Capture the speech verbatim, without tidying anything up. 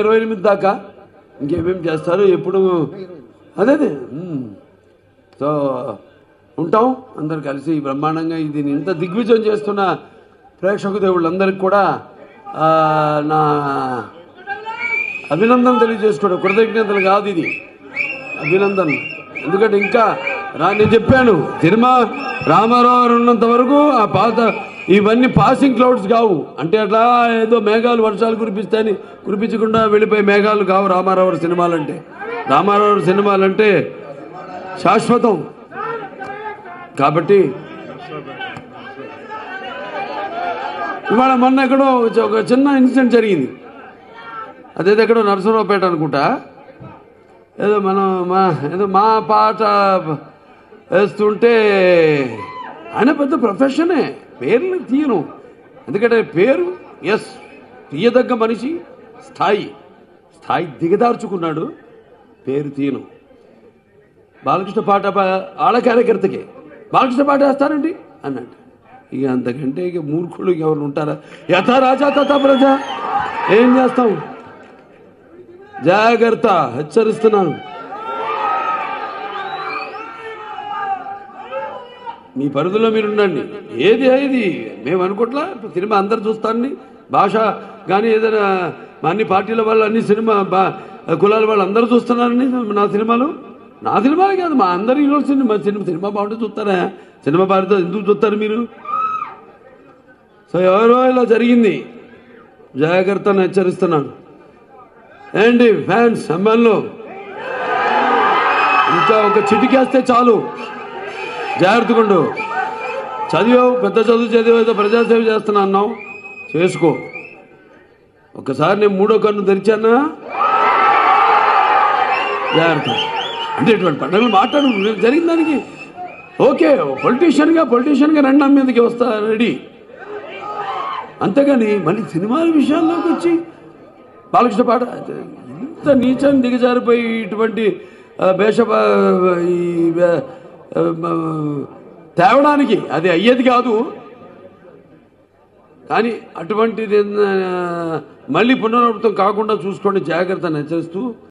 ఇరవై ఎనిమిది దాకా ఇంకేమేం చేస్తారు ఎప్పుడు అదేదే సో ఉంటాం అందరూ కలిసి బ్రహ్మాండంగా ఇది ఇంత దిగ్విజయం చేస్తున్న ప్రేక్షక దేవుళ్ళందరికీ కూడా నా అభినందనలు తెలియజేసుకోవడం కృతజ్ఞతలు కాదు ఇది అభినందనలు ఎందుకంటే ఇంకా రా నేను చెప్పాను తిరుమ రామారావు ఉన్నంత వరకు ఆ పాత ఇవన్నీ పాసింగ్ క్లౌడ్స్ కావు అంటే అట్లా ఏదో మేఘాలు వర్షాలు కురిపిస్తాయని కురిపించకుండా వెళ్ళిపోయి మేఘాలు కావు రామారావు సినిమాలంటే రామారావు సినిమాలంటే శాశ్వతం కాబట్టి ఇవాళ మొన్న ఎక్కడో ఒక చిన్న ఇన్సిడెంట్ జరిగింది అదేదో ఎక్కడో నరసరావుపేట అనుకుంటా ఏదో మనం మా ఏదో మా పాట వేస్తుంటే ఆయన పెద్ద ప్రొఫెషనే పేర్లు తీయను ఎందుకంటే పేరు ఎస్ తీయదగ్గ మనిషి స్థాయి స్థాయి దిగదార్చుకున్నాడు పేరు తీయను బాలకృష్ణ పాట ఆళ్ళ కార్యకర్తకే బాలకృష్ణ పాట వేస్తారండి అన్నట్టు ఇక అంతకంటే ఇక మూర్ఖులు ఎవరు ఉంటారా యథా రాజా తథా ప్రజా ఏం చేస్తాం జాగ్రత్త హెచ్చరిస్తున్నాను మీ పరిధిలో మీరు ఉండండి ఏది ఏది మేము అనుకోట్లా సినిమా అందరు చూస్తాండి భాష కానీ ఏదైనా మా అన్ని పార్టీల వాళ్ళు అన్ని సినిమా కులాల వాళ్ళు అందరూ చూస్తున్నారండి నా సినిమాలు నా సినిమాలే కాదు మా అందరి సినిమా సినిమా సినిమా బాగుంటే చూస్తారా సినిమా బాగుంటే ఎందుకు చూస్తారు మీరు సో ఎవరో ఇలా జరిగింది జాగ్రత్తను హెచ్చరిస్తున్నాను ఏంటి ఫ్యాన్స్ అమ్మాయిలు ఇంకా ఒక చిటికేస్తే చాలు జాగ్రత్తగా ఉండు చదివావు పెద్ద చదువు చదివా ఏదో ప్రజాసేవ చేస్తున్నా అన్నావు చేసుకో ఒకసారి నేను మూడో కన్ను తెరిచానా జాగ్రత్త అంటే ఇటువంటి పండుగలు మాట్లాడు జరిగిన దానికి ఓకే పొలిటీషియన్గా పొలిటీషియన్గా రెండు అమ్మేందుకు వస్తా రెడీ అంతేగాని మళ్ళీ సినిమాల విషయాల్లోకి వచ్చి బాలకృష్ణ పాట ఇంత నీచాన్ని దిగజారిపోయి ఇటువంటి భేష ఈ తేవడానికి అది అయ్యేది కాదు కానీ అటువంటిది మళ్ళీ పునరావృతం కాకుండా చూసుకోండి జాగ్రత్తను హెచ్చరిస్తూ